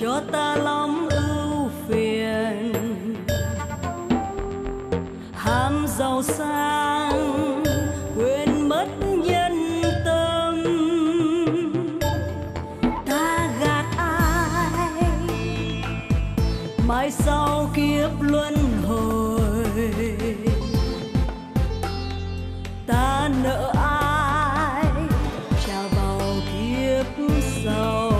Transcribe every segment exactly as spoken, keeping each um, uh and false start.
cho ta lắm ưu phiền, ham giàu sang quên mất nhân tâm. Ta gạt ai mãi sau kiếp luân hồi, ta nợ ai trả vào kiếp sau.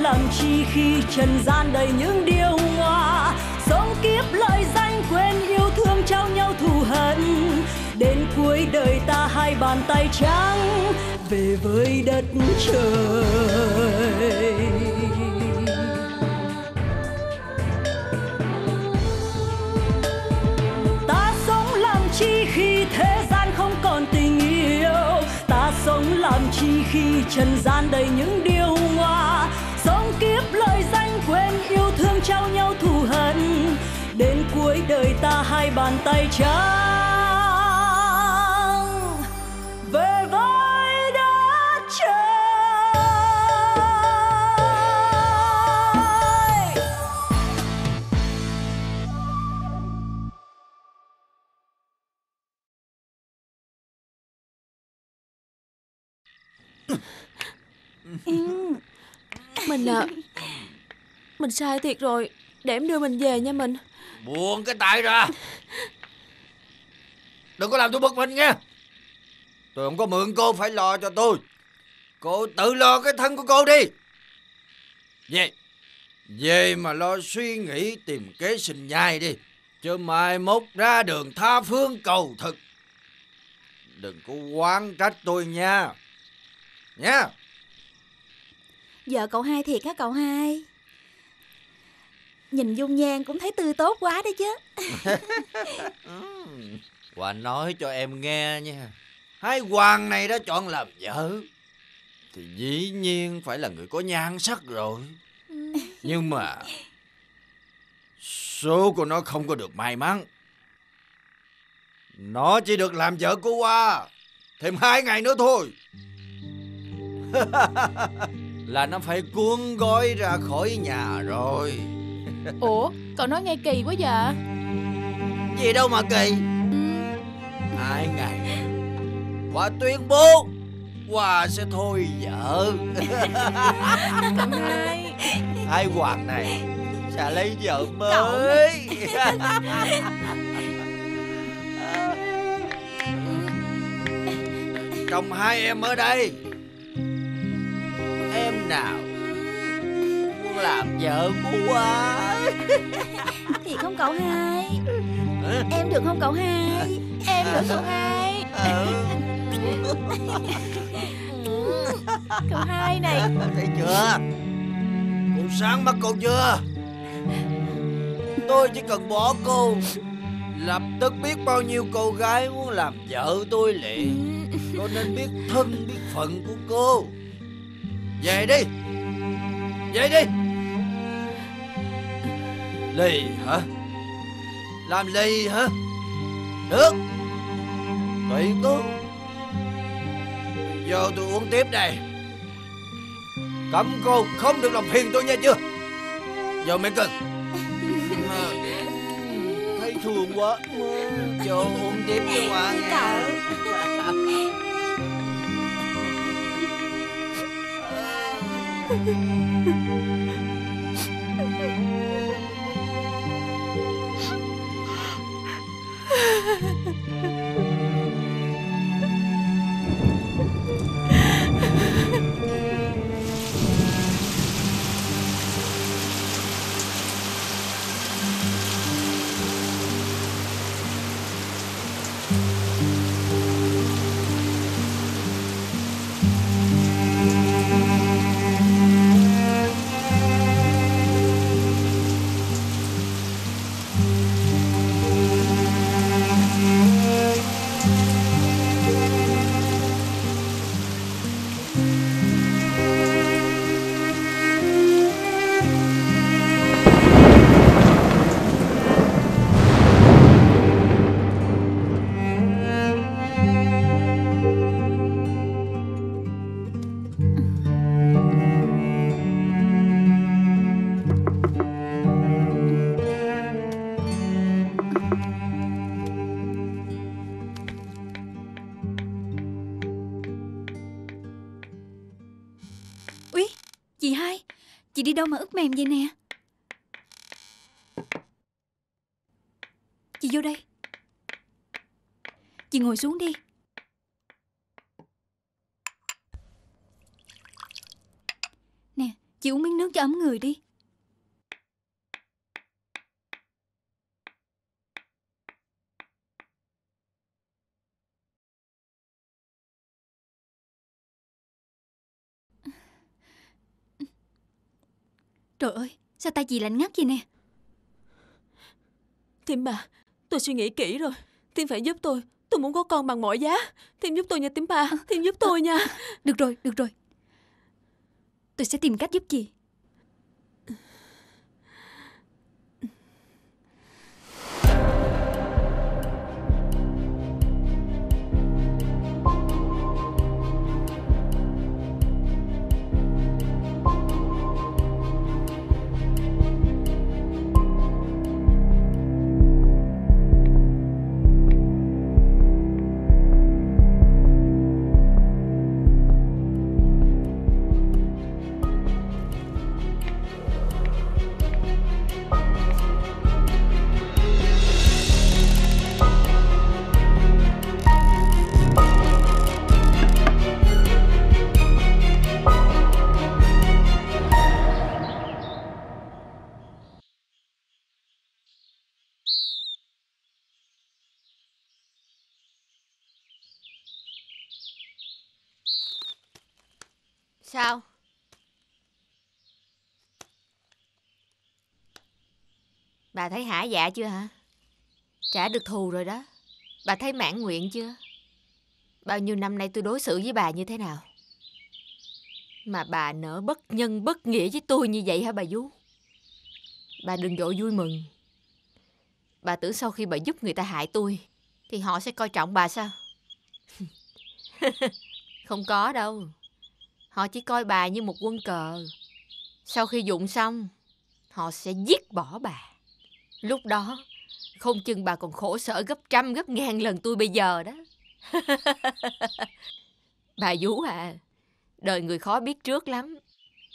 Làm chi khi trần gian đầy những điều hoa, sống kiếp lợi danh quên yêu thương trao nhau thù hận. Đến cuối đời ta hai bàn tay trắng về với đất trời. Ta sống làm chi khi thế gian không còn tình yêu, ta sống làm chi khi trần gian đầy những điều hoa, sống kiếp lời danh quên yêu thương trao nhau thù hận. Đến cuối đời ta hai bàn tay trắng về với đất trời. Ừ. Mình à, mình sai thiệt rồi. Để em đưa mình về nha mình. Buông cái tay ra, đừng có làm tôi bực mình nghe. Tôi không có mượn cô phải lo cho tôi. Cô tự lo cái thân của cô đi. Về, về mà lo suy nghĩ tìm kế sinh nhai đi, chứ mai mốt ra đường tha phương cầu thực. Đừng có oán trách tôi nha. Nha. Vợ cậu hai thiệt hả cậu hai? Nhìn dung nhan cũng thấy tươi tốt quá đấy chứ. Hòa nói cho em nghe nha, hai Hoàng này đã chọn làm vợ thì dĩ nhiên phải là người có nhan sắc rồi. Nhưng mà số của nó không có được may mắn. Nó chỉ được làm vợ của Hoa thêm hai ngày nữa thôi. Là nó phải cuốn gói ra khỏi nhà rồi. Ủa, cậu nói nghe kỳ quá vậy? Gì đâu mà kỳ. Hai ngày Hòa tuyên bố Hòa sẽ thôi vợ. Cậu hai, hai Hoàng này sẽ lấy vợ mới. Chồng hai em ở đây, em nào muốn làm vợ của Hoa. Thì không cậu hai? Ừ. Em được không cậu hai? Em được cậu hai? Ừ. Cậu hai này, thấy chưa? Cô sáng mắt cô chưa? Tôi chỉ cần bỏ cô, lập tức biết bao nhiêu cô gái muốn làm vợ tôi liền. Cô nên biết thân biết phận của cô. Về đi, về đi. Lì hả? Làm lì hả? Được, tùy tôi. Giờ tôi uống tiếp này. Cấm cô không được làm phiền tôi nha chưa. Giờ mẹ cần. Thấy thương quá. Giờ uống tiếp cho Hoa nha. Chị hai, chị đi đâu mà ướt mềm vậy nè? Chị vô đây. Chị ngồi xuống đi. Nè, chị uống miếng nước cho ấm người đi. Trời ơi, sao tay chị lạnh ngắt vậy nè? Thím bà, tôi suy nghĩ kỹ rồi. Thím phải giúp tôi. Tôi muốn có con bằng mọi giá. Thím giúp tôi nha thím bà. Thím giúp tôi nha. Được rồi, được rồi. Tôi sẽ tìm cách giúp chị. Sao? Bà thấy hả dạ chưa hả? Trả được thù rồi đó. Bà thấy mãn nguyện chưa? Bao nhiêu năm nay tôi đối xử với bà như thế nào mà bà nỡ bất nhân bất nghĩa với tôi như vậy hả bà Vú? Bà đừng vội vui mừng. Bà tưởng sau khi bà giúp người ta hại tôi thì họ sẽ coi trọng bà sao? Không có đâu. Họ chỉ coi bà như một quân cờ. Sau khi dụng xong, họ sẽ giết bỏ bà. Lúc đó, không chừng bà còn khổ sở gấp trăm gấp ngàn lần tôi bây giờ đó. Bà Vú à, đời người khó biết trước lắm.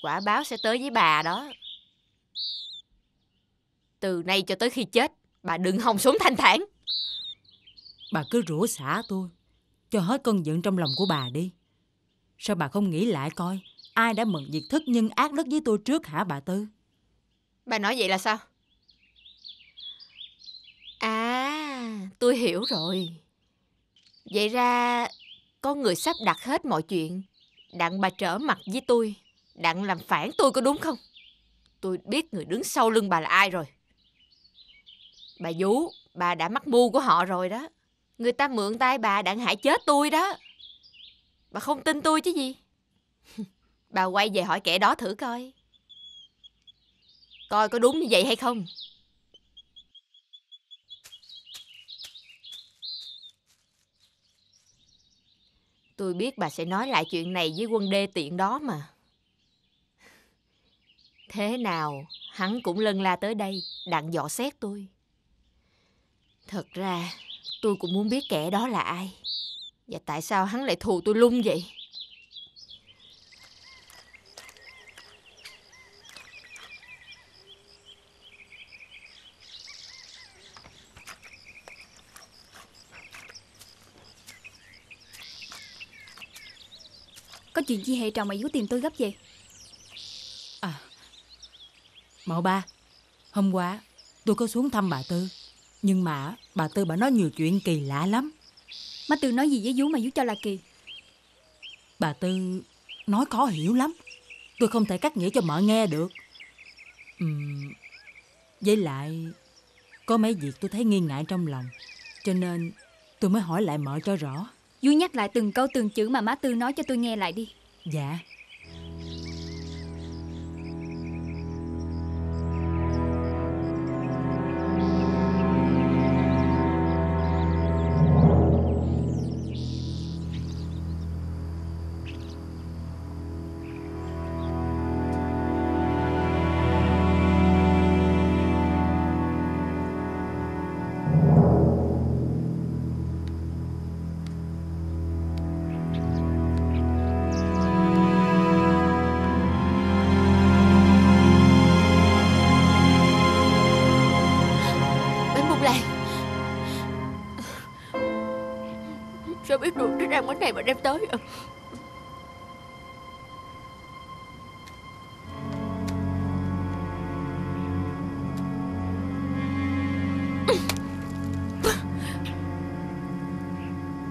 Quả báo sẽ tới với bà đó. Từ nay cho tới khi chết, bà đừng hòng sống thanh thản. Bà cứ rủa xả tôi, cho hết cơn giận trong lòng của bà đi. Sao bà không nghĩ lại coi, ai đã mượn việc thất nhân ác đức với tôi trước hả bà Tư? Bà nói vậy là sao? À, tôi hiểu rồi. Vậy ra có người sắp đặt hết mọi chuyện, đặng bà trở mặt với tôi, đặng làm phản tôi, có đúng không? Tôi biết người đứng sau lưng bà là ai rồi. Bà Vú, bà đã mắc mưu của họ rồi đó. Người ta mượn tay bà đặng hại chết tôi đó. Bà không tin tôi chứ gì. Bà quay về hỏi kẻ đó thử coi. Coi có đúng như vậy hay không. Tôi biết bà sẽ nói lại chuyện này với quân đê tiện đó mà. Thế nào hắn cũng lân la tới đây đặng dò xét tôi. Thật ra tôi cũng muốn biết kẻ đó là ai, và tại sao hắn lại thù tôi lung vậy? Có chuyện gì hệ trọng mà Vú tìm tôi gấp vậy? À, Mậu ba, hôm qua tôi có xuống thăm bà Tư, nhưng mà bà Tư bà nói nhiều chuyện kỳ lạ lắm. Má Tư nói gì với Vú mà Vú cho là kỳ? Bà Tư nói khó hiểu lắm. Tôi không thể cắt nghĩa cho mợ nghe được. uhm, Với lại có mấy việc tôi thấy nghi ngại trong lòng, cho nên tôi mới hỏi lại mợ cho rõ. Vú nhắc lại từng câu từng chữ mà má Tư nói cho tôi nghe lại đi. Dạ. Thank you. đem món này mà đem tới.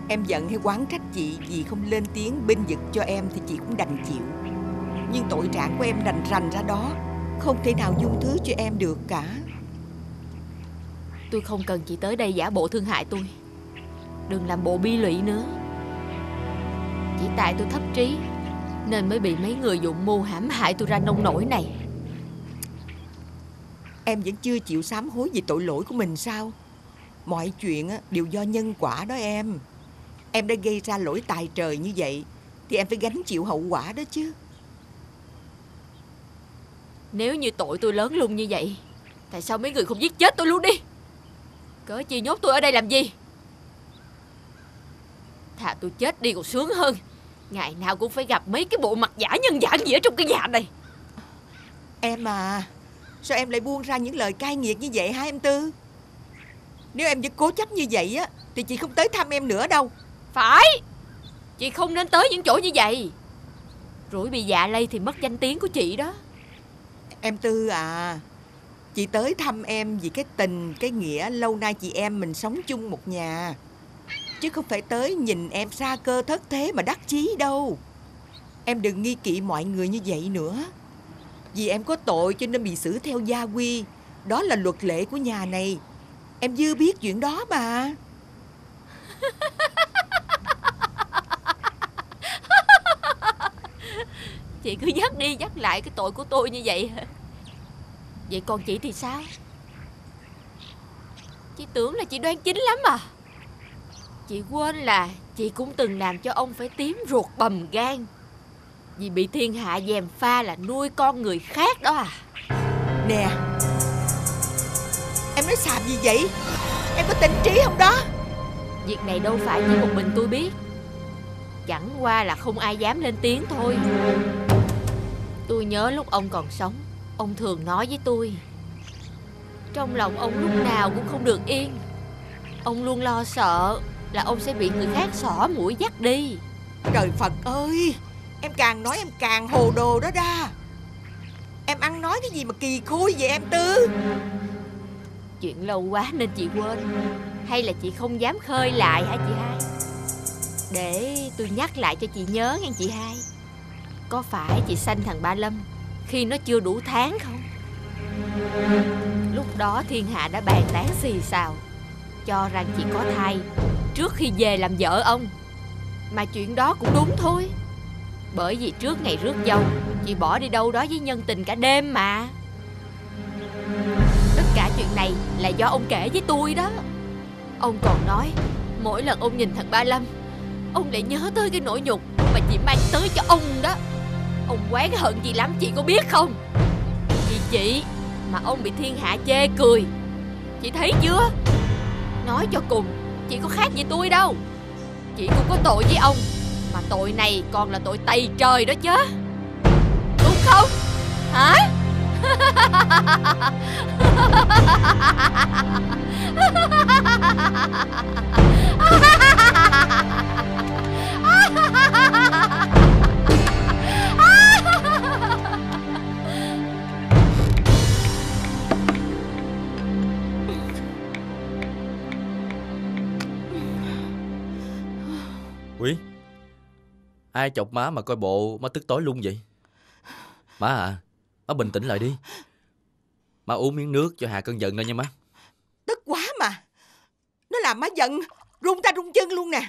Em giận hay oán trách chị vì không lên tiếng binh vực cho em thì chị cũng đành chịu. Nhưng tội trạng của em đành rành ra đó, không thể nào dung thứ cho em được cả. Tôi không cần chị tới đây giả bộ thương hại tôi. Đừng làm bộ bi lụy nữa. Chỉ tại tôi thấp trí nên mới bị mấy người dụng mưu hãm hại tôi ra nông nổi này. Em vẫn chưa chịu sám hối vì tội lỗi của mình sao? Mọi chuyện đều do nhân quả đó em. Em đã gây ra lỗi tài trời như vậy thì em phải gánh chịu hậu quả đó chứ. Nếu như tội tôi lớn luôn như vậy, tại sao mấy người không giết chết tôi luôn đi? Cớ chi nhốt tôi ở đây làm gì? Thà tôi chết đi còn sướng hơn. Ngày nào cũng phải gặp mấy cái bộ mặt giả nhân giả nghĩa trong cái nhà này. Em à, sao em lại buông ra những lời cay nghiệt như vậy hả em Tư? Nếu em vẫn cố chấp như vậy á thì chị không tới thăm em nữa đâu. Phải, chị không nên tới những chỗ như vậy. Rủi bị dạ lây thì mất danh tiếng của chị đó. Em Tư à, chị tới thăm em vì cái tình, cái nghĩa lâu nay chị em mình sống chung một nhà, chứ không phải tới nhìn em xa cơ thất thế mà đắc chí đâu. Em đừng nghi kỵ mọi người như vậy nữa. Vì em có tội cho nên bị xử theo gia quy, đó là luật lệ của nhà này. Em dư biết chuyện đó mà. Chị cứ dắt đi dắt lại cái tội của tôi như vậy hả? Vậy còn chị thì sao? Chị tưởng là chị đoan chính lắm à. Chị quên là chị cũng từng làm cho ông phải tím ruột bầm gan vì bị thiên hạ gièm pha là nuôi con người khác đó à. Nè, em nói xàm gì vậy? Em có tỉnh trí không đó? Việc này đâu phải chỉ một mình tôi biết, chẳng qua là không ai dám lên tiếng thôi. Tôi nhớ lúc ông còn sống, ông thường nói với tôi, trong lòng ông lúc nào cũng không được yên. Ông luôn lo sợ là ông sẽ bị người khác xỏ mũi dắt đi. Trời Phật ơi, em càng nói em càng hồ đồ đó ra. Em ăn nói cái gì mà kỳ khui vậy em Tư? Chuyện lâu quá nên chị quên, hay là chị không dám khơi lại hả chị hai? Để tôi nhắc lại cho chị nhớ nghe chị hai. Có phải chị sanh thằng Ba Lâm khi nó chưa đủ tháng không? Lúc đó thiên hạ đã bàn tán xì xào, cho rằng chị có thai trước khi về làm vợ ông. Mà chuyện đó cũng đúng thôi, bởi vì trước ngày rước dâu chị bỏ đi đâu đó với nhân tình cả đêm mà. Tất cả chuyện này là do ông kể với tôi đó. Ông còn nói mỗi lần ông nhìn thằng Ba Lâm, ông lại nhớ tới cái nỗi nhục mà chị mang tới cho ông đó. Ông oán hận chị lắm, chị có biết không? Vì chị mà ông bị thiên hạ chê cười. Chị thấy chưa? Nói cho cùng, chị có khác gì tôi đâu. Chị cũng có tội với ông, mà tội này còn là tội tày trời đó chứ, đúng không? Hả? Quý, ai chọc má mà coi bộ má tức tối luôn vậy? Má à, má bình tĩnh lại đi. Má uống miếng nước cho hạ cơn giận lên nha má. Tức quá mà, nó làm má giận run ta run chân luôn nè.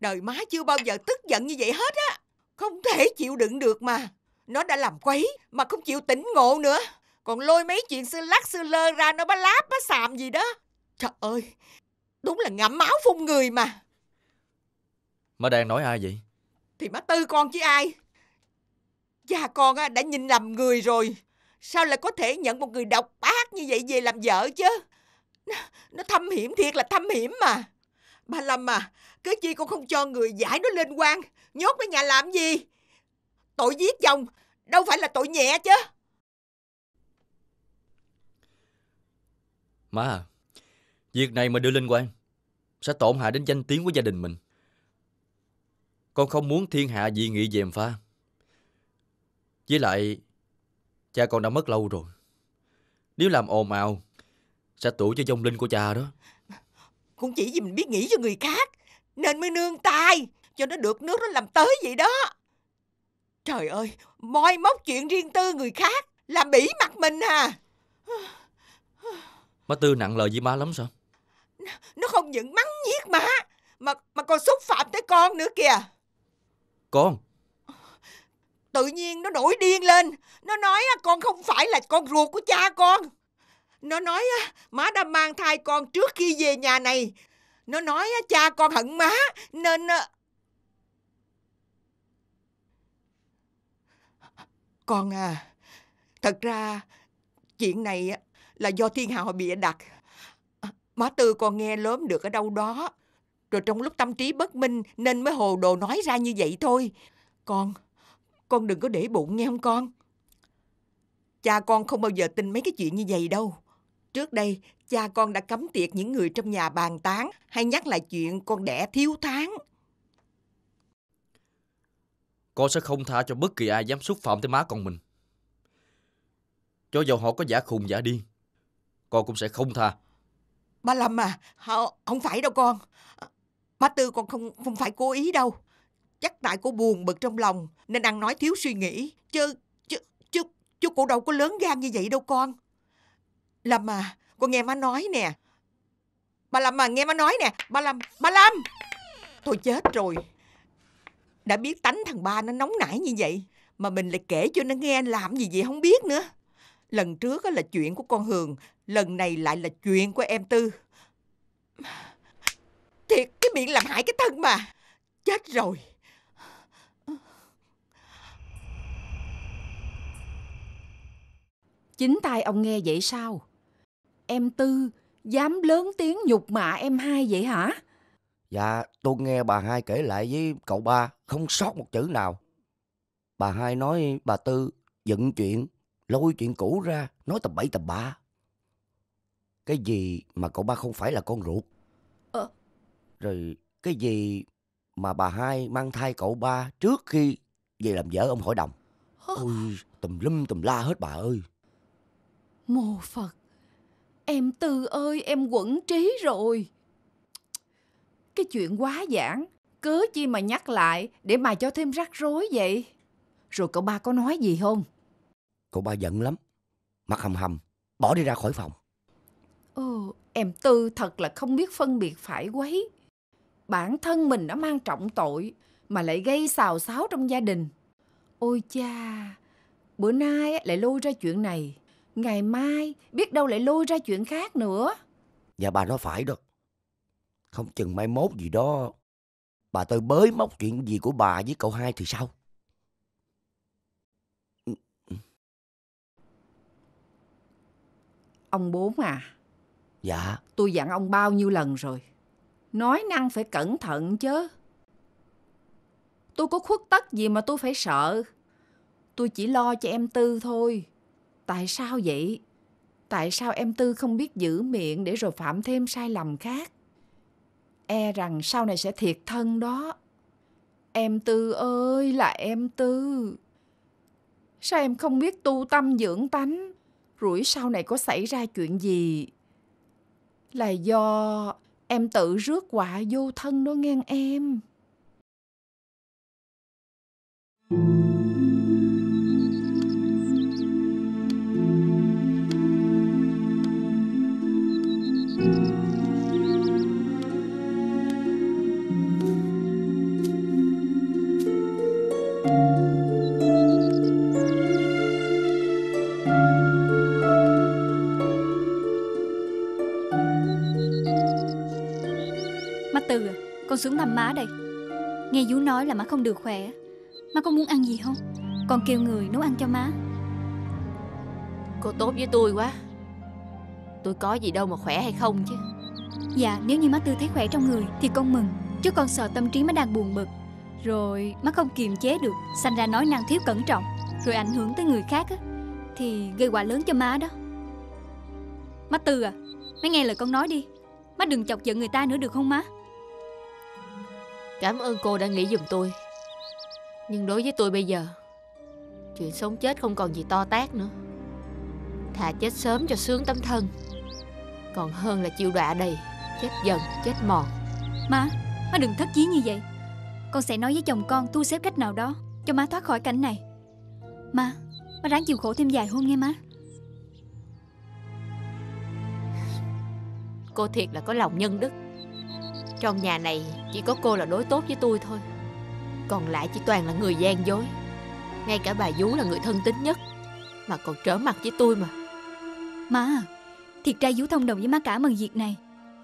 Đời má chưa bao giờ tức giận như vậy hết á. Không thể chịu đựng được mà. Nó đã làm quấy mà không chịu tỉnh ngộ nữa, còn lôi mấy chuyện xưa lắc xưa lơ ra nó bá láp bá xàm gì đó. Trời ơi, đúng là ngậm máu phun người mà. Má đang nói ai vậy? Thì má Tư con chứ ai. Cha con đã nhìn lầm người rồi, sao lại có thể nhận một người độc ác như vậy về làm vợ chứ? Nó, nó thâm hiểm thiệt là thâm hiểm mà. Ba Lâm à, cớ chi con không cho người giải nó lên quan, nhốt nó nhà làm gì? Tội giết chồng đâu phải là tội nhẹ chứ. Má à, việc này mà đưa lên quan sẽ tổn hại đến danh tiếng của gia đình mình. Con không muốn thiên hạ dị nghị gièm pha. Với lại, cha con đã mất lâu rồi. Nếu làm ồn ào, sẽ tủi cho vong linh của cha đó. Cũng chỉ vì mình biết nghĩ cho người khác, nên mới nương tay cho nó được nước nó làm tới vậy đó. Trời ơi, moi móc chuyện riêng tư người khác, làm bỉ mặt mình à. Má Tư nặng lời với má lắm sao? Nó không những mắng nhiếc má, mà, mà còn xúc phạm tới con nữa kìa. Con? Tự nhiên nó nổi điên lên. Nó nói con không phải là con ruột của cha con. Nó nói má đã mang thai con trước khi về nhà này. Nó nói cha con hận má nên... Con à, thật ra chuyện này là do thiên hạ họ bịa đặt. Má Tư con nghe lớn được ở đâu đó, rồi trong lúc tâm trí bất minh nên mới hồ đồ nói ra như vậy thôi. Con, con đừng có để bụng nghe không con. Cha con không bao giờ tin mấy cái chuyện như vậy đâu. Trước đây, cha con đã cấm tiệc những người trong nhà bàn tán hay nhắc lại chuyện con đẻ thiếu tháng. Con sẽ không tha cho bất kỳ ai dám xúc phạm tới má con mình. Cho dù họ có giả khùng giả điên, con cũng sẽ không tha. Ba Lâm à, không phải đâu con. Má Tư con không, không phải cố ý đâu. Chắc tại cô buồn bực trong lòng nên ăn nói thiếu suy nghĩ. Chứ, chứ, chứ, chứ cô đâu có lớn gan như vậy đâu con. Lâm à, con nghe má nói nè. Ba Lâm à, nghe má nói nè. Ba Lâm, ba Lâm. Thôi chết rồi. Đã biết tánh thằng ba nó nóng nảy như vậy, mà mình lại kể cho nó nghe làm gì vậy không biết nữa. Lần trước là chuyện của con Hường, lần này lại là chuyện của em Tư. Thiệt, cái miệng làm hại cái thân mà. Chết rồi. Chính tai ông nghe vậy sao? Em Tư dám lớn tiếng nhục mạ em hai vậy hả? Dạ, tôi nghe bà hai kể lại với cậu ba, không sót một chữ nào. Bà hai nói bà Tư dựng chuyện, lôi chuyện cũ ra, nói tầm bậy tầm bạ. Cái gì mà cậu ba không phải là con ruột. Ờ. Rồi cái gì mà bà hai mang thai cậu ba trước khi về làm vợ ông Hội Đồng. Ờ. Ôi, tùm lum tùm la hết bà ơi. Mô Phật, em Tư ơi, em quẩn trí rồi. Cái chuyện quá giản, cớ chi mà nhắc lại để mà cho thêm rắc rối vậy. Rồi cậu ba có nói gì không? Cậu ba giận lắm, mặt hầm hầm, bỏ đi ra khỏi phòng. Ồ, em Tư thật là không biết phân biệt phải quấy. Bản thân mình đã mang trọng tội mà lại gây xào xáo trong gia đình. Ôi cha, bữa nay lại lôi ra chuyện này, ngày mai biết đâu lại lôi ra chuyện khác nữa. Dạ bà nói phải đó. Không chừng mai mốt gì đó bà Tư bới móc chuyện gì của bà với cậu hai thì sao? Ông bốn à. Dạ. Tôi dặn ông bao nhiêu lần rồi, nói năng phải cẩn thận chứ. Tôi có khuất tất gì mà tôi phải sợ. Tôi chỉ lo cho em Tư thôi. Tại sao vậy? Tại sao em Tư không biết giữ miệng để rồi phạm thêm sai lầm khác? E rằng sau này sẽ thiệt thân đó. Em Tư ơi là em Tư, sao em không biết tu tâm dưỡng tánh? Rủi sau này có xảy ra chuyện gì là do em tự rước họa vô thân đó ngang em. Con xuống thăm má đây. Nghe vú nói là má không được khỏe. Má có muốn ăn gì không? Con kêu người nấu ăn cho má. Cô tốt với tôi quá. Tôi có gì đâu mà khỏe hay không chứ. Dạ, nếu như má Tư thấy khỏe trong người thì con mừng. Chứ con sợ tâm trí má đang buồn bực, rồi má không kiềm chế được, sanh ra nói năng thiếu cẩn trọng, rồi ảnh hưởng tới người khác á, thì gây họa lớn cho má đó. Má Tư à, má nghe lời con nói đi. Má đừng chọc giận người ta nữa được không má? Cảm ơn cô đã nghĩ giùm tôi. Nhưng đối với tôi bây giờ, chuyện sống chết không còn gì to tát nữa. Thà chết sớm cho sướng tấm thân, còn hơn là chịu đọa đầy, chết dần, chết mòn. Má, má đừng thất chí như vậy. Con sẽ nói với chồng con thu xếp cách nào đó cho má thoát khỏi cảnh này. Má, má ráng chịu khổ thêm vài hôm nghe má. Cô thiệt là có lòng nhân đức. Trong nhà này chỉ có cô là đối tốt với tôi thôi, còn lại chỉ toàn là người gian dối. Ngay cả bà Vú là người thân tín nhất mà còn trở mặt với tôi mà. Má, thiệt ra Vú thông đồng với má cả bằng việc này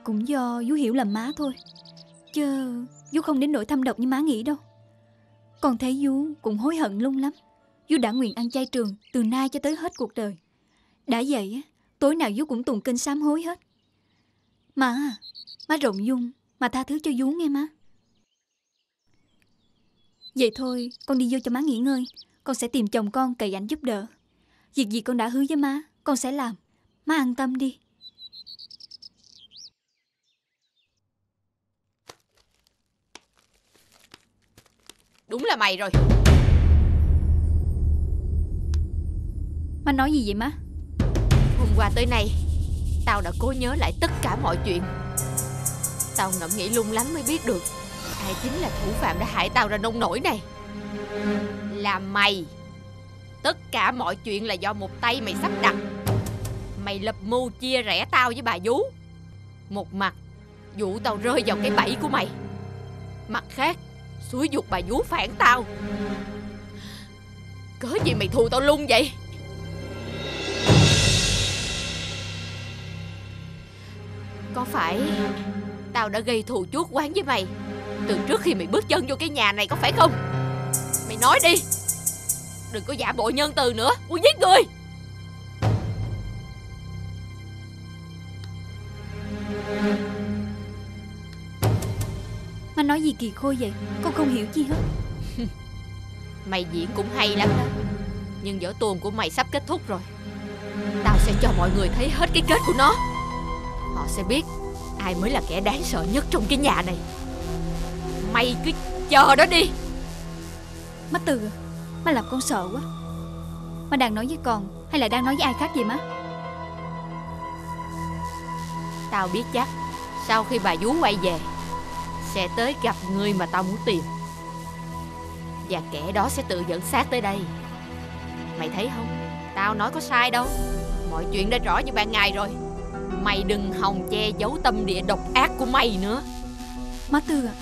cũng do Vú hiểu lầm má thôi, chứ Vú không đến nỗi thâm độc như má nghĩ đâu. Con thấy Vú cũng hối hận lung lắm. Vú đã nguyện ăn chay trường từ nay cho tới hết cuộc đời. Đã vậy, tối nào Vú cũng tụng kinh sám hối hết. Má, má rộng dung mà tha thứ cho Vú nghe má. Vậy thôi, con đi vô cho má nghỉ ngơi. Con sẽ tìm chồng con cậy ảnh giúp đỡ. Việc gì con đã hứa với má, con sẽ làm. Má an tâm đi. Đúng là mày rồi. Má nói gì vậy má? Hôm qua tới nay, tao đã cố nhớ lại tất cả mọi chuyện. Tao ngẫm nghĩ lung lắng mới biết được ai chính là thủ phạm đã hại tao ra nông nổi này. Là mày. Tất cả mọi chuyện là do một tay mày sắp đặt. Mày lập mưu chia rẽ tao với bà Vú. Một mặt dụ tao rơi vào cái bẫy của mày, mặt khác xúi giục bà Vú phản tao. Cớ gì mày thù tao luôn vậy? Có phải tao đã gây thù chuốc oán với mày từ trước khi mày bước chân vô cái nhà này, có phải không? Mày nói đi, đừng có giả bộ nhân từ nữa. Muốn giết người. Má nói gì kỳ khôi vậy? Con không hiểu chi hết. Mày diễn cũng hay lắm đó, nhưng vở tuồng của mày sắp kết thúc rồi. Tao sẽ cho mọi người thấy hết cái kết của nó. Họ sẽ biết ai mới là kẻ đáng sợ nhất trong cái nhà này. Mày cứ chờ đó đi. Má Từ à, má làm con sợ quá. Má đang nói với con hay là đang nói với ai khác vậy má? Tao biết chắc sau khi bà Vú quay về sẽ tới gặp người mà tao muốn tìm, và kẻ đó sẽ tự dẫn xác tới đây. Mày thấy không, tao nói có sai đâu. Mọi chuyện đã rõ như ban ngày rồi. Mày đừng hòng che giấu tâm địa độc ác của mày nữa. Má Tư à,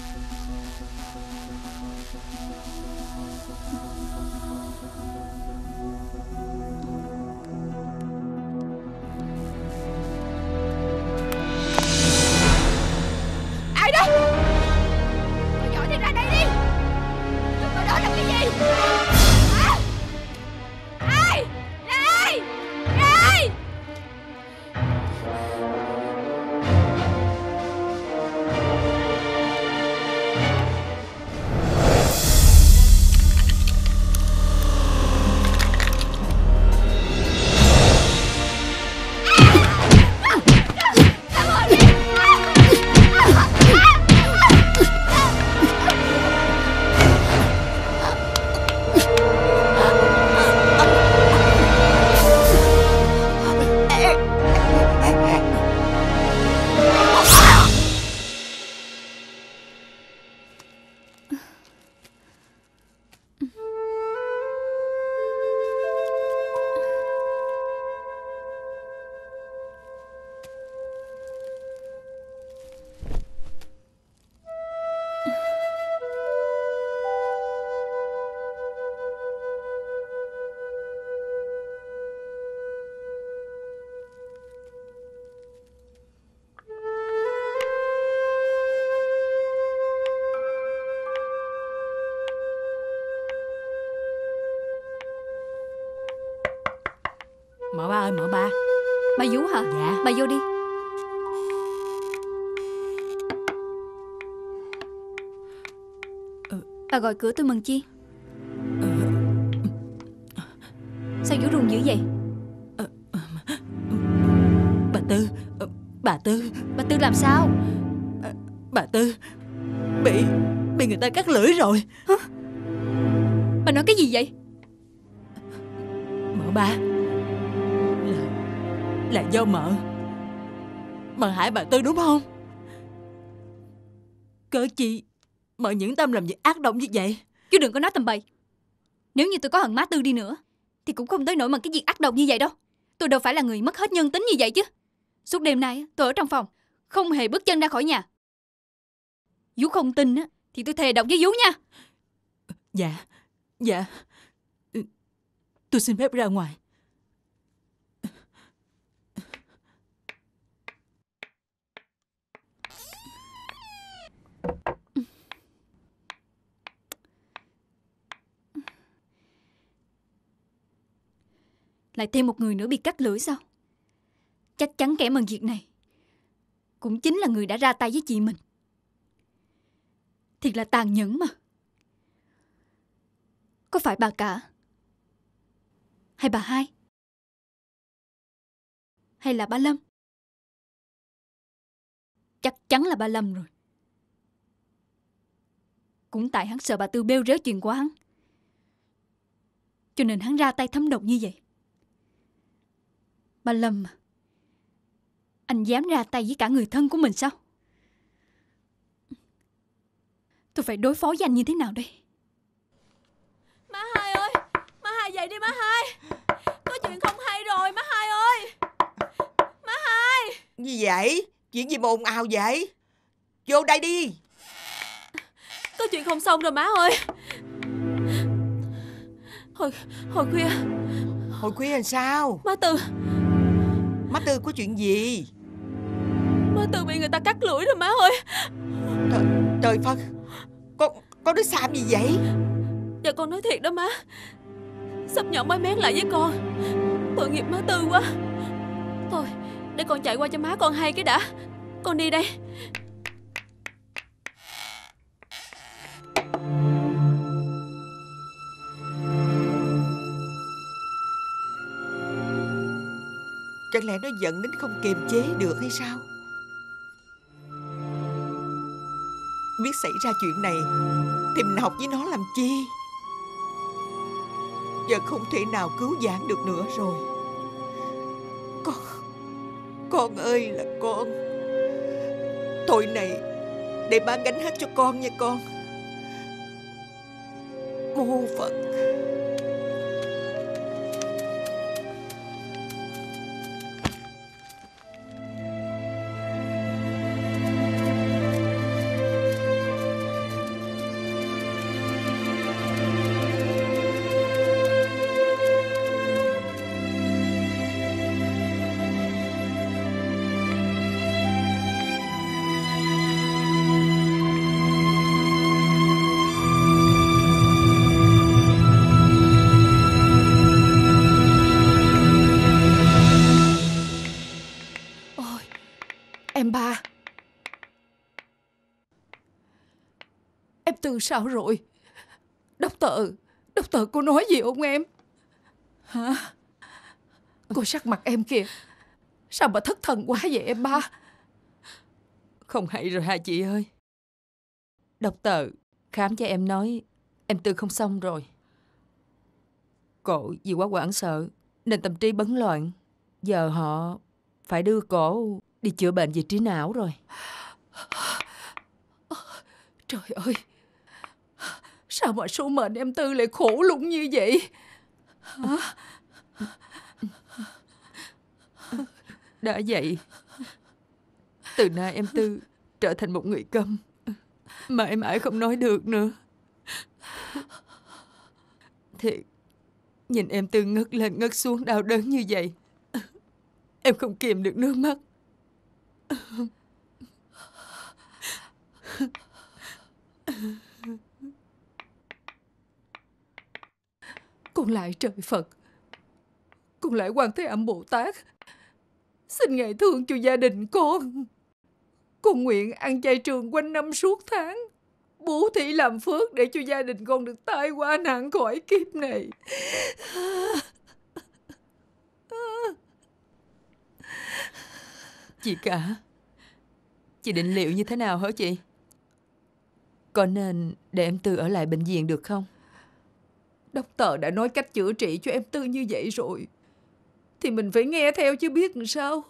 ba ơi, mở ba. Bà Vú hả? Dạ. Bà vô đi. Ừ. Bà gọi cửa tôi mừng chi? Ừ. Sao Vú run dữ vậy? Ừ. Bà Tư, bà Tư. Bà Tư làm sao? Bà Tư bị bị người ta cắt lưỡi rồi. Hả? Bà nói cái gì vậy? Mợ ba là, là do mợ mợ hại bà Tư đúng không? Cớ chi mợ nhẫn tâm làm việc ác động như vậy? Chứ đừng có nói tầm bậy. Nếu như tôi có hận má Tư đi nữa thì cũng không tới nỗi mà cái việc ác độc như vậy đâu. Tôi đâu phải là người mất hết nhân tính như vậy chứ. Suốt đêm nay tôi ở trong phòng, không hề bước chân ra khỏi nhà. Vú không tin á thì tôi thề độc với Vú nha. Dạ, dạ. Tôi xin phép ra ngoài. Lại thêm một người nữa bị cắt lưỡi sao? Chắc chắn kẻ mần việc này cũng chính là người đã ra tay với chị mình. Thiệt là tàn nhẫn mà. Có phải bà cả, hay bà hai, hay là bà Lâm? Chắc chắn là bà Lâm rồi. Cũng tại hắn sợ bà Tư bêu rếu chuyện của hắn, cho nên hắn ra tay thấm độc như vậy. Bà Lâm, anh dám ra tay với cả người thân của mình sao? Tôi phải đối phó với anh như thế nào đây? Má hai ơi, má hai dậy đi má hai. Có chuyện không hay rồi má hai ơi. Má hai. Gì vậy? Chuyện gì mà ồn ào vậy? Vô đây đi. Có chuyện không xong rồi má ơi. Hồi, hồi khuya. Hồi khuya làm sao? Má Tư. Má Tư có chuyện gì? Má Tư bị người ta cắt lưỡi rồi má ơi. Trời, trời Phật. Con, con đứa xàm gì vậy? Dạ con nói thiệt đó má. Sắp nhỏ mới mén lại với con. Tội nghiệp má Tư quá. Thôi để con chạy qua cho má con hay cái đã. Con đi đây. Chẳng lẽ nó giận đến không kiềm chế được hay sao? Biết xảy ra chuyện này thì mình học với nó làm chi? Giờ không thể nào cứu vãn được nữa rồi. Con, con ơi là con. Thôi này, để ba gánh hết cho con nha con. Mô Phật. Từ sao rồi? Đốc tờ, đốc tờ cô nói gì không em? Hả? Cô sắc mặt em kìa. Sao mà thất thần quá vậy em ba? Không hay rồi hả chị ơi? Đốc tờ khám cho em nói em Tư không xong rồi. Cổ vì quá hoảng sợ nên tâm trí bấn loạn. Giờ họ phải đưa cổ đi chữa bệnh về trí não rồi. Trời ơi, sao mà số mệnh em Tư lại khổ lũng như vậy? Hả? Đã vậy, từ nay em Tư trở thành một người câm mà em mãi không nói được nữa. Thiệt, nhìn em Tư ngất lên ngất xuống đau đớn như vậy, em không kìm được nước mắt. Con lại trời Phật, con lại Quan Thế Âm Bồ Tát, xin Ngài thương cho gia đình con. Con nguyện ăn chay trường quanh năm suốt tháng, bố thí làm phước để cho gia đình con được tai qua nạn khỏi kiếp này. Chị cả, chị định liệu như thế nào hả chị? Có nên để em Tư ở lại bệnh viện được không? Đốc tờ đã nói cách chữa trị cho em Tư như vậy rồi, thì mình phải nghe theo chứ biết làm sao.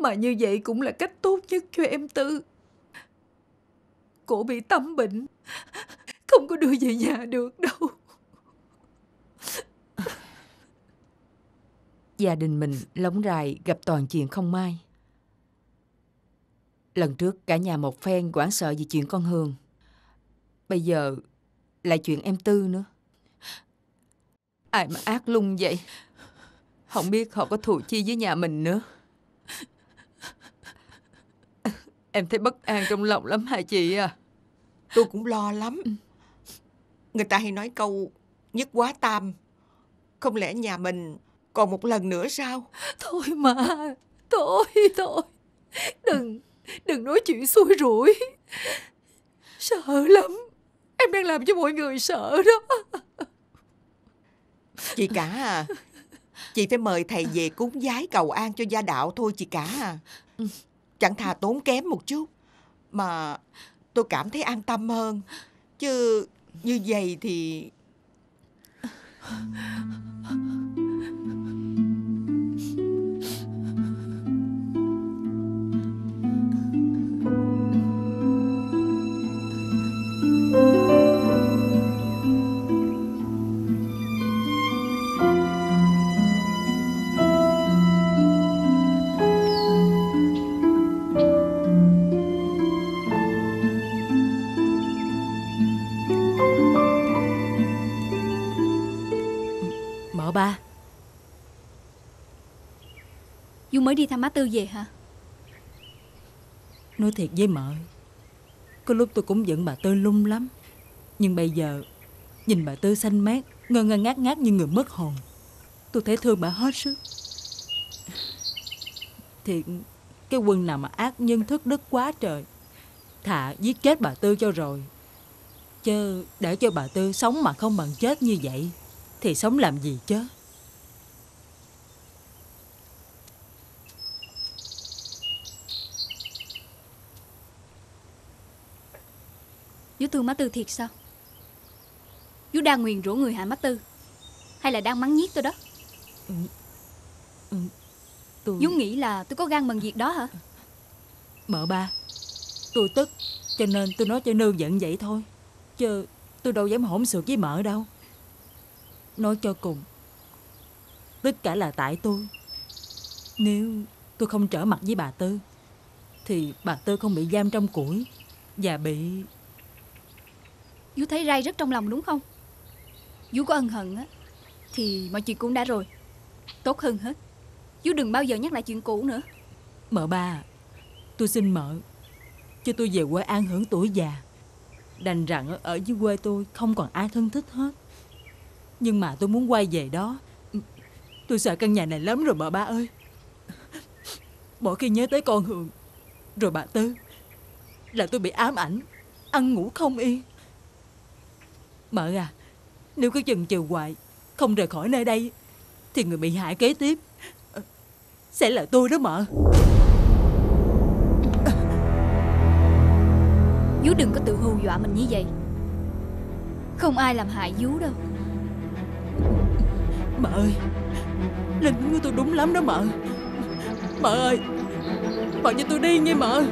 Mà như vậy cũng là cách tốt nhất cho em Tư. Cổ bị tâm bệnh, không có đưa về nhà được đâu. Gia đình mình lóng rài gặp toàn chuyện không may. Lần trước cả nhà một phen hoảng sợ vì chuyện con Hường, bây giờ lại chuyện em Tư nữa. Ai mà ác lung vậy, không biết họ có thù chi với nhà mình nữa. Em thấy bất an trong lòng lắm hả chị à? Tôi cũng lo lắm. Người ta hay nói câu nhất quá tam, không lẽ nhà mình còn một lần nữa sao? Thôi mà, thôi thôi, đừng đừng nói chuyện xui rủi. Sợ lắm, em đang làm cho mọi người sợ đó. Chị cả à, chị phải mời thầy về cúng vái cầu an cho gia đạo thôi chị cả à. Chẳng thà tốn kém một chút mà tôi cảm thấy an tâm hơn, chứ như vậy thì... Ba, Dung mới đi thăm má Tư về hả? Nói thiệt với mợ, có lúc tôi cũng giận bà Tư lung lắm, nhưng bây giờ nhìn bà Tư xanh mát, ngơ ngơ ngác ngác như người mất hồn, tôi thấy thương bà hết sức. Thiệt cái quân nào mà ác nhân thức đức quá trời, thà giết chết bà Tư cho rồi, chứ để cho bà Tư sống mà không bằng chết như vậy thì sống làm gì chứ. Vũ thương má Tư thiệt sao? Vũ đang nguyền rủa người hại má Tư, hay là đang mắng nhiếc tôi đó? Ừ. Ừ. Tôi... Vũ nghĩ là tôi có gan bằng việc đó hả? Mợ ba, tôi tức cho nên tôi nói cho nương giận vậy thôi, chứ tôi đâu dám hỗn xược với mợ đâu. Nói cho cùng, tất cả là tại tôi. Nếu tôi không trở mặt với bà Tư thì bà Tư không bị giam trong củi và bị... Vũ thấy rai rất trong lòng đúng không? Vũ có ân hận á thì mọi chuyện cũng đã rồi, tốt hơn hết Vũ đừng bao giờ nhắc lại chuyện cũ nữa. Mợ ba, tôi xin mợ cho tôi về quê an hưởng tuổi già. Đành rằng ở dưới quê tôi không còn ai thân thích hết, nhưng mà tôi muốn quay về đó. Tôi sợ căn nhà này lắm rồi mợ ba ơi. Mỗi khi nhớ tới con Hường rồi bà Tư là tôi bị ám ảnh, ăn ngủ không yên. Mợ à, nếu cứ chần chừ hoài không rời khỏi nơi đây thì người bị hại kế tiếp sẽ là tôi đó mợ. Vú đừng có tự hù dọa mình như vậy, không ai làm hại Vú đâu. Mợ ơi, linh của tôi đúng lắm đó mợ. Mợ ơi, mợ cho tôi đi nghe mợ.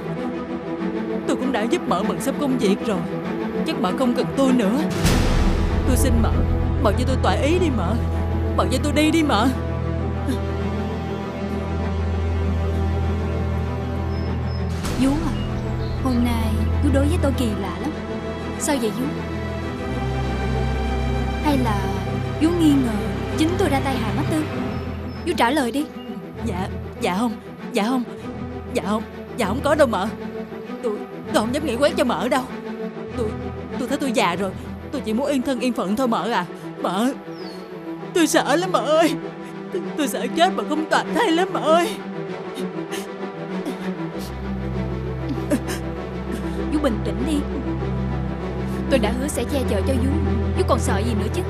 Tôi cũng đã giúp mợ bận sắp công việc rồi, chắc mợ không cần tôi nữa. Tôi xin mợ, mợ cho tôi tỏa ý đi mợ. Mợ cho tôi đi đi mợ. Vú à, hôm nay Vú đối với tôi kỳ lạ lắm. Sao vậy Vú? Hay là Vú nghi ngờ chính tôi ra tay hại má Tư? Vú trả lời đi. Dạ, dạ không, dạ không, dạ không, dạ không có đâu mợ. Tôi, tôi không dám nghĩ quét cho mợ đâu. Tôi, tôi thấy tôi già rồi, tôi chỉ muốn yên thân yên phận thôi mợ à. Mợ, tôi sợ lắm mợ ơi. Tôi, tôi sợ chết mà không toàn thay lắm mợ ơi. Vú bình tĩnh đi. Tôi đã hứa sẽ che chở cho Vú, Vú còn sợ gì nữa chứ.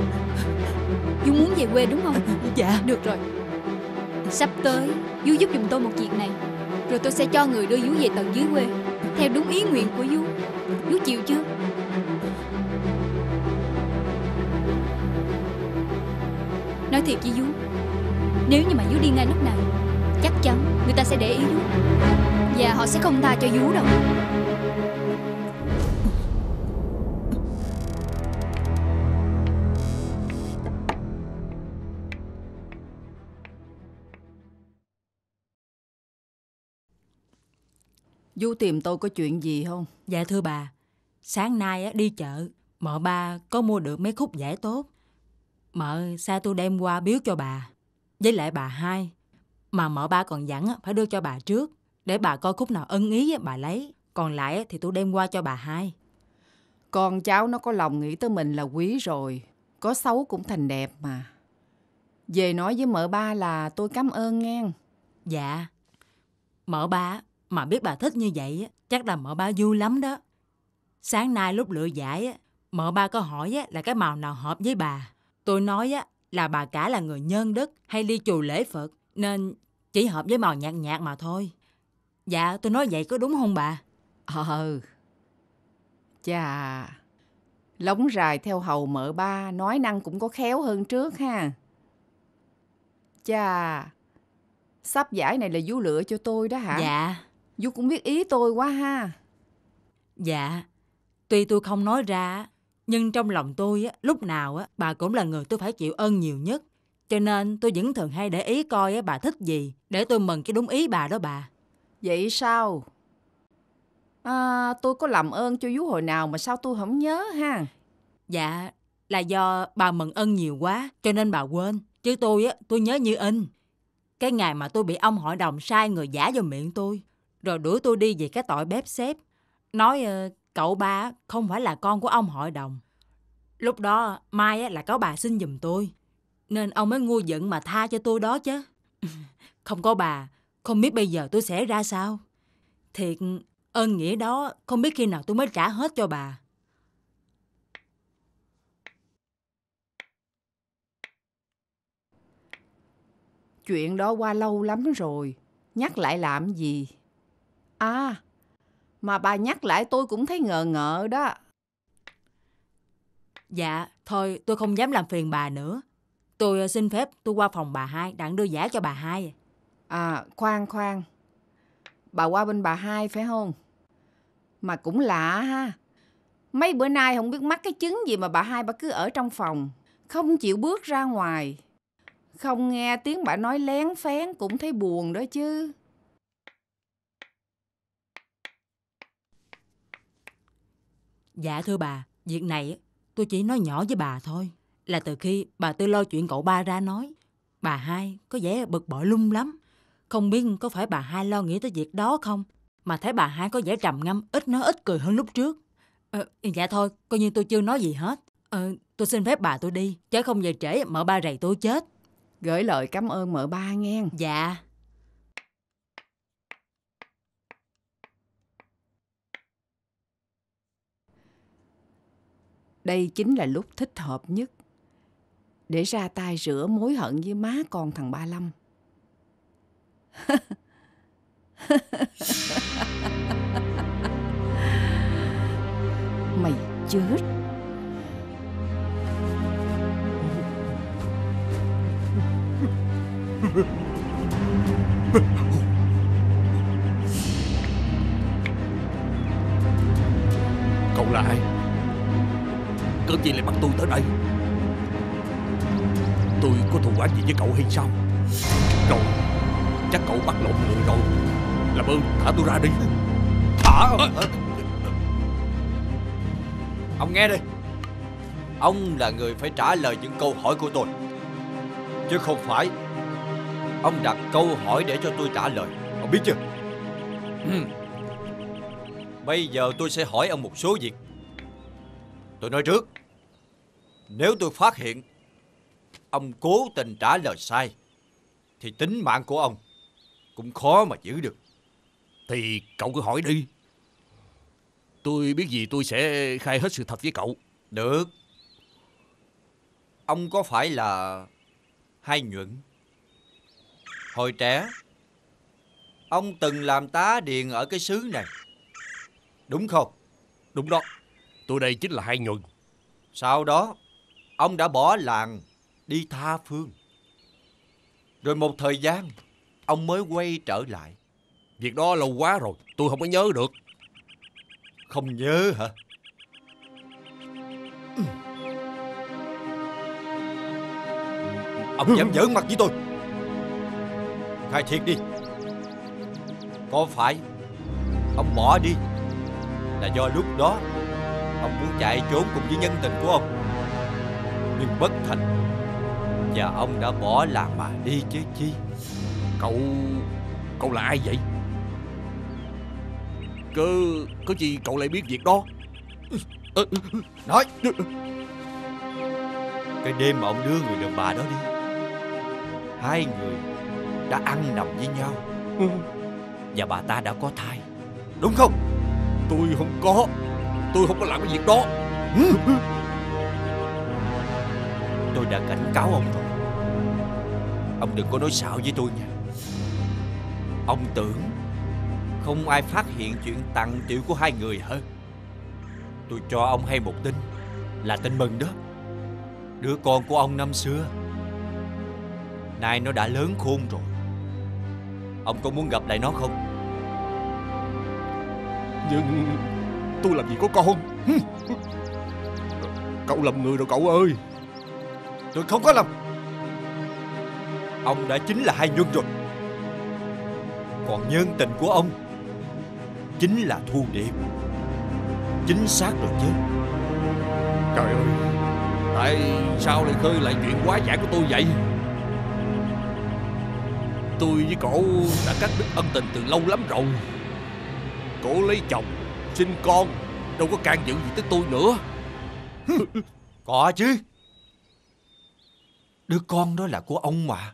Vú muốn về quê đúng không? Dạ. Được rồi, sắp tới Vú giúp giùm tôi một chuyện này, rồi tôi sẽ cho người đưa Vú về tận dưới quê theo đúng ý nguyện của Vú. Vú chịu chưa? Nói thiệt với Vú, nếu như mà Vú đi ngay lúc này, chắc chắn người ta sẽ để ý Vú, và họ sẽ không tha cho Vú đâu. Vú tìm tôi có chuyện gì không? Dạ thưa bà, sáng nay đi chợ, mợ ba có mua được mấy khúc vải tốt. Mợ sai tôi đem qua biếu cho bà, với lại bà hai. Mà mợ ba còn dặn phải đưa cho bà trước, để bà coi khúc nào ưng ý bà lấy, còn lại thì tôi đem qua cho bà hai. Con cháu nó có lòng nghĩ tới mình là quý rồi, có xấu cũng thành đẹp mà. Về nói với mợ ba là tôi cảm ơn nghe. Dạ. Mợ ba mà biết bà thích như vậy, chắc là mợ ba vui lắm đó. Sáng nay lúc lựa giải, mợ ba có hỏi là cái màu nào hợp với bà. Tôi nói là bà cả là người nhân đức, hay đi chùa lễ Phật, nên chỉ hợp với màu nhạt nhạt mà thôi. Dạ, tôi nói vậy có đúng không bà? Ờ. Chà, lóng rài theo hầu mợ ba, nói năng cũng có khéo hơn trước ha. Chà, sắp giải này là Vú lựa cho tôi đó hả? Dạ. Vú cũng biết ý tôi quá ha. Dạ, tuy tôi không nói ra, nhưng trong lòng tôi á, lúc nào á, bà cũng là người tôi phải chịu ơn nhiều nhất. Cho nên tôi vẫn thường hay để ý coi á, bà thích gì, để tôi mừng cái đúng ý bà đó bà. Vậy sao? À, tôi có làm ơn cho Vú hồi nào mà sao tôi không nhớ ha? Dạ, là do bà mừng ơn nhiều quá, cho nên bà quên. Chứ tôi á, tôi nhớ như in. Cái ngày mà tôi bị ông hội đồng sai người giả vào miệng tôi, rồi đuổi tôi đi về cái tội bếp xếp, nói cậu ba không phải là con của ông hội đồng. Lúc đó mai là có bà xin giùm tôi, nên ông mới ngu giận mà tha cho tôi đó chứ. Không có bà, không biết bây giờ tôi sẽ ra sao. Thiệt, ơn nghĩa đó không biết khi nào tôi mới trả hết cho bà. Chuyện đó qua lâu lắm rồi, nhắc lại làm gì? À, mà bà nhắc lại tôi cũng thấy ngờ ngợ đó. Dạ, thôi tôi không dám làm phiền bà nữa. Tôi xin phép tôi qua phòng bà hai, đặng đưa giải cho bà hai. À, khoan khoan. Bà qua bên bà hai phải không? Mà cũng lạ ha. Mấy bữa nay không biết mắc cái chứng gì mà bà hai bà cứ ở trong phòng, không chịu bước ra ngoài. Không nghe tiếng bà nói lén phén cũng thấy buồn đó chứ. Dạ thưa bà, việc này tôi chỉ nói nhỏ với bà thôi. Là từ khi bà Tư lo chuyện cậu ba ra nói, bà hai có vẻ bực bội lung lắm. Không biết có phải bà hai lo nghĩ tới việc đó không, mà thấy bà hai có vẻ trầm ngâm, ít nói ít cười hơn lúc trước. Ờ, dạ thôi, coi như tôi chưa nói gì hết. Ờ, tôi xin phép bà tôi đi, chứ không về trễ mợ ba rầy tôi chết. Gửi lời cảm ơn mợ ba nghe. Dạ. Đây chính là lúc thích hợp nhất để ra tay rửa mối hận với má con thằng Ba Lâm. Mày chết. Cậu là ai? Cớ gì lại bắt tôi tới đây? Tôi có thù oán gì với cậu hay sao? Cậu, chắc cậu bắt lộn người rồi. Làm ơn thả tôi ra đi. Thả à. Ông nghe đi. Ông là người phải trả lời những câu hỏi của tôi, chứ không phải ông đặt câu hỏi để cho tôi trả lời. Ông biết chưa? Ừ. Bây giờ tôi sẽ hỏi ông một số việc. Tôi nói trước, nếu tôi phát hiện ông cố tình trả lời sai thì tính mạng của ông cũng khó mà giữ được. Thì cậu cứ hỏi đi. Tôi biết gì tôi sẽ khai hết sự thật với cậu. Được. Ông có phải là Hai Nhuận? Hồi trẻ ông từng làm tá điền ở cái xứ này, đúng không? Đúng đó. Tôi đây chính là Hai Nhuận. Sau đó ông đã bỏ làng đi tha phương. Rồi một thời gian ông mới quay trở lại. Việc đó lâu quá rồi, tôi không có nhớ được. Không nhớ hả? Ừ. Ông dám giỡn mặt với tôi? Khai thiệt đi. Có phải ông bỏ đi là do lúc đó ông muốn chạy trốn cùng với nhân tình của ông, nhưng bất thành, và ông đã bỏ làng mà đi chứ chi? Cậu... cậu là ai vậy? Cứ... có gì cậu lại biết việc đó? Nói! Cái đêm mà ông đưa người đàn bà đó đi, hai người đã ăn nằm với nhau, và bà ta đã có thai, đúng không? Tôi không có. Tôi không có làm cái việc đó. Tôi đã cảnh cáo ông rồi. Ông đừng có nói xạo với tôi nha. Ông tưởng không ai phát hiện chuyện tằng tiểu của hai người hả? Tôi cho ông hay một tin, là tin mừng đó. Đứa con của ông năm xưa nay nó đã lớn khôn rồi. Ông có muốn gặp lại nó không? Nhưng tôi làm gì có con. Cậu làm người rồi cậu ơi. Tôi không có làm. Ông đã chính là hai nhân rồi. Còn nhân tình của ông chính là Thu Điệp. Chính xác rồi chứ. Trời ơi, tại sao lại khơi lại chuyện quá giải của tôi vậy? Tôi với cổ đã cắt đứt ân tình từ lâu lắm rồi. Cổ lấy chồng, sinh con, đâu có can dự gì tới tôi nữa. Có chứ. Đứa con đó là của ông mà.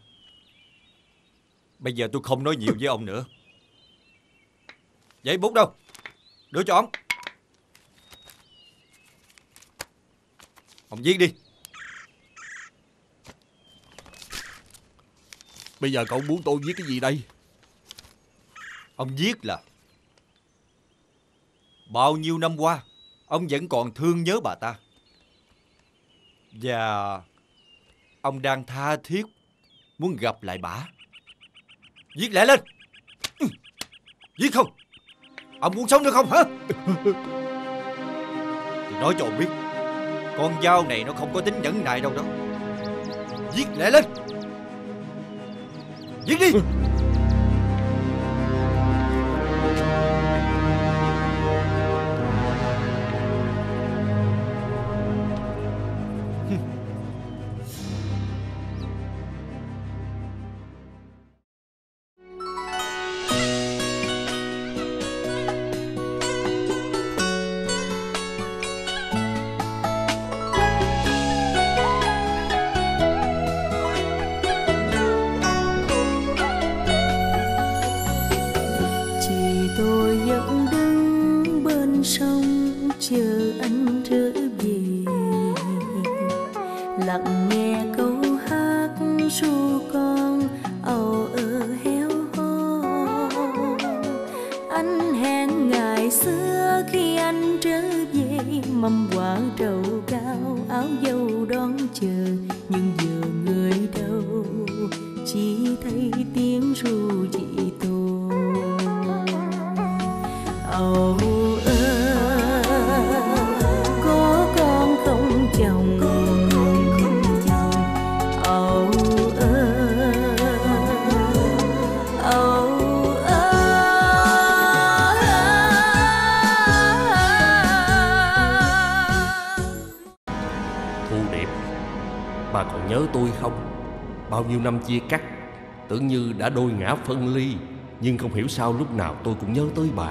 Bây giờ tôi không nói nhiều với ông nữa. Giấy bút đâu? Đưa cho ông. Ông viết đi. Bây giờ cậu muốn tôi viết cái gì đây? Ông viết là bao nhiêu năm qua ông vẫn còn thương nhớ bà ta, và ông đang tha thiết muốn gặp lại bả. Viết lẹ lên. Viết không? Ông muốn sống nữa không hả? Thì nói cho ông biết, con dao này nó không có tính nhẫn nại đâu đó. Viết lẹ lên. Viết đi. Năm chia cắt, tưởng như đã đôi ngã phân ly, nhưng không hiểu sao lúc nào tôi cũng nhớ tới bà.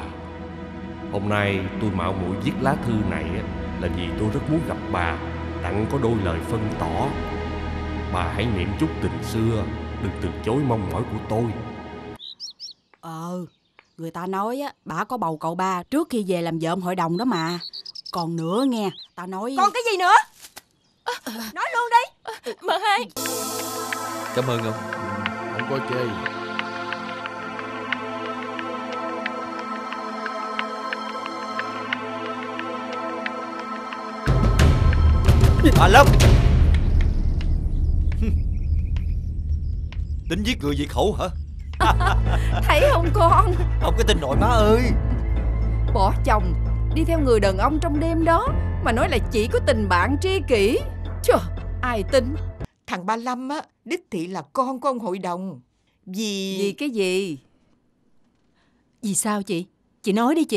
Hôm nay tôi mạo muội viết lá thư này là vì tôi rất muốn gặp bà, đặng có đôi lời phân tỏ. Bà hãy niệm chút tình xưa, đừng từ chối mong mỏi của tôi. Ờ, người ta nói á, bà có bầu cậu ba trước khi về làm vợ hội đồng đó mà. Còn nữa nghe, tao nói. Còn cái gì nữa? Nói luôn đi. Mời hai. Cảm ơn ông. Không có chê. Bà Lâm. Tính giết người diệt khẩu hả? Thấy không con? Không có tin nổi má ơi. Bỏ chồng đi theo người đàn ông trong đêm đó mà nói là chỉ có tình bạn tri kỷ, trời, ai tin. Thằng Ba Lâm á, đích thị là con của ông hội đồng. Vì... Vì cái gì? Vì sao chị? Chị nói đi chị.